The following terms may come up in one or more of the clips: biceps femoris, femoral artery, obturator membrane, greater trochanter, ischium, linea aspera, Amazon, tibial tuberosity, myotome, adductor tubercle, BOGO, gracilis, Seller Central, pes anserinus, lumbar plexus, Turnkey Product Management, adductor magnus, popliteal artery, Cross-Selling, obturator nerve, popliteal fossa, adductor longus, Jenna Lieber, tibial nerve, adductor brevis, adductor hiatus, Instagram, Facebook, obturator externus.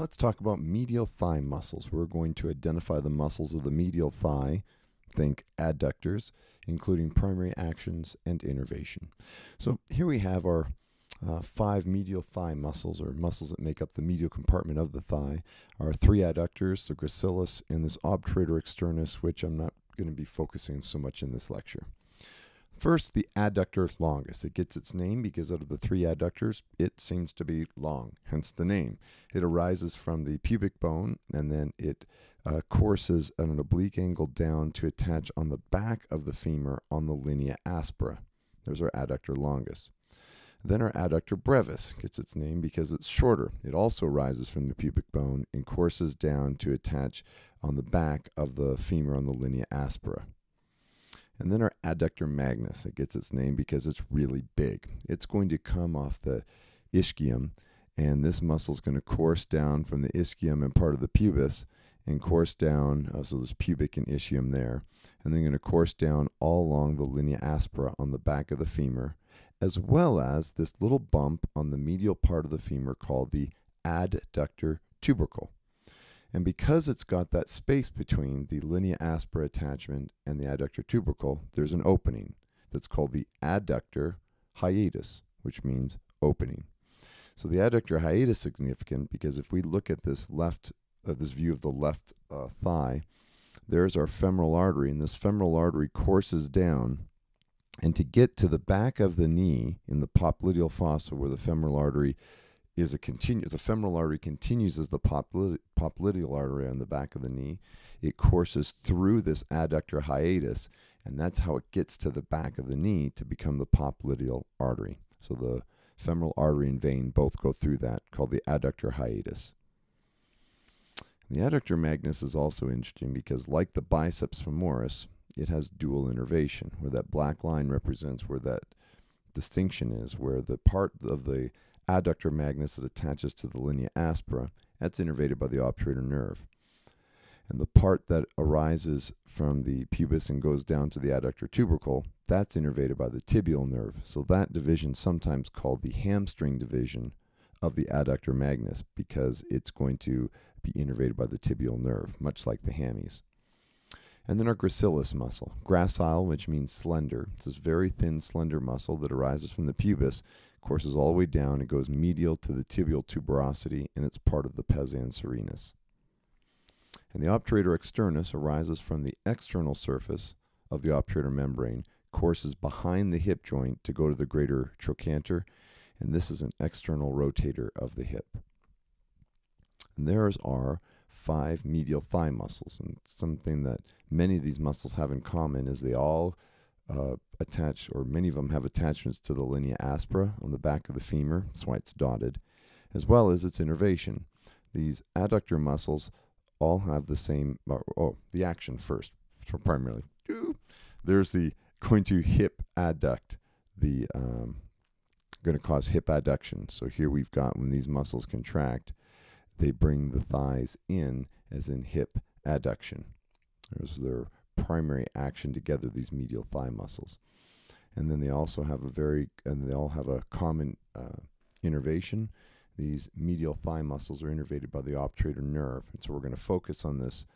Let's talk about medial thigh muscles. We're going to identify the muscles of the medial thigh, think adductors, including primary actions and innervation. So here we have our five medial thigh muscles, or muscles that make up the medial compartment of the thigh. Our three adductors, the gracilis, and this obturator externus, which I'm not going to be focusing so much in this lecture. First, the adductor longus. It gets its name because out of the three adductors, it seems to be long, hence the name. It arises from the pubic bone, and then it courses at an oblique angle down to attach on the back of the femur on the linea aspera. There's our adductor longus. Then our adductor brevis gets its name because it's shorter. It also rises from the pubic bone and courses down to attach on the back of the femur on the linea aspera. And then our adductor magnus, it gets its name because it's really big. It's going to come off the ischium, and this muscle is going to course down from the ischium and part of the pubis, and course down, so there's pubic and ischium there, and then going to course down all along the linea aspera on the back of the femur, as well as this little bump on the medial part of the femur called the adductor tubercle. And because it's got that space between the linea aspera attachment and the adductor tubercle, there's an opening that's called the adductor hiatus, which means opening. So the adductor hiatus is significant because if we look at this this view of the left thigh, there's our femoral artery, and this femoral artery courses down, and to get to the back of the knee in the popliteal fossa, where the femoral artery is the femoral artery continues as the popliteal artery on the back of the knee. It courses through this adductor hiatus, and that's how it gets to the back of the knee to become the popliteal artery. So the femoral artery and vein both go through that, called the adductor hiatus. The adductor magnus is also interesting because, like the biceps femoris, it has dual innervation, where that black line represents where that distinction is, where the part of the adductor magnus that attaches to the linea aspera, that's innervated by the obturator nerve. And the part that arises from the pubis and goes down to the adductor tubercle, that's innervated by the tibial nerve. So that division, sometimes called the hamstring division of the adductor magnus, because it's going to be innervated by the tibial nerve, much like the hammies. And then our gracilis muscle, gracile, which means slender. It's this very thin, slender muscle that arises from the pubis, courses all the way down, it goes medial to the tibial tuberosity, and it's part of the pes anserinus. And the obturator externus arises from the external surface of the obturator membrane, courses behind the hip joint to go to the greater trochanter, and this is an external rotator of the hip. And there's our five medial thigh muscles, and something that many of these muscles have in common is they all many of them have attachments to the linea aspera on the back of the femur, that's why it's dotted, as well as its innervation. These adductor muscles all have the same, the action first, primarily. There's the, going to hip adduct, the, going to cause hip adduction. So here we've got when these muscles contract, they bring the thighs in, as in hip adduction. There's their primary action together, these medial thigh muscles. And then they also have a common innervation. These medial thigh muscles are innervated by the obturator nerve. And so we're going to focus on this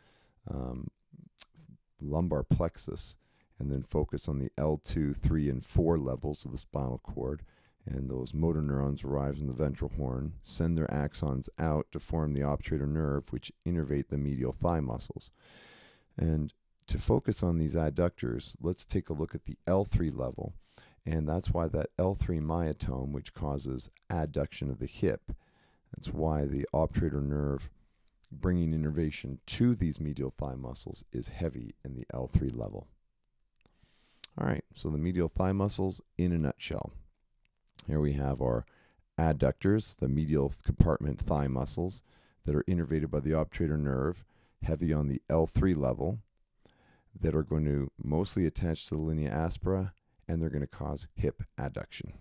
lumbar plexus, and then focus on the L2, 3, and 4 levels of the spinal cord. And those motor neurons arrive in the ventral horn, send their axons out to form the obturator nerve, which innervate the medial thigh muscles. And to focus on these adductors, let's take a look at the L3 level. And that's why that L3 myotome, which causes adduction of the hip, that's why the obturator nerve bringing innervation to these medial thigh muscles is heavy in the L3 level. All right, so the medial thigh muscles in a nutshell. Here we have our adductors, the medial compartment thigh muscles that are innervated by the obturator nerve, heavy on the L3 level, that are going to mostly attach to the linea aspera, and they're going to cause hip adduction.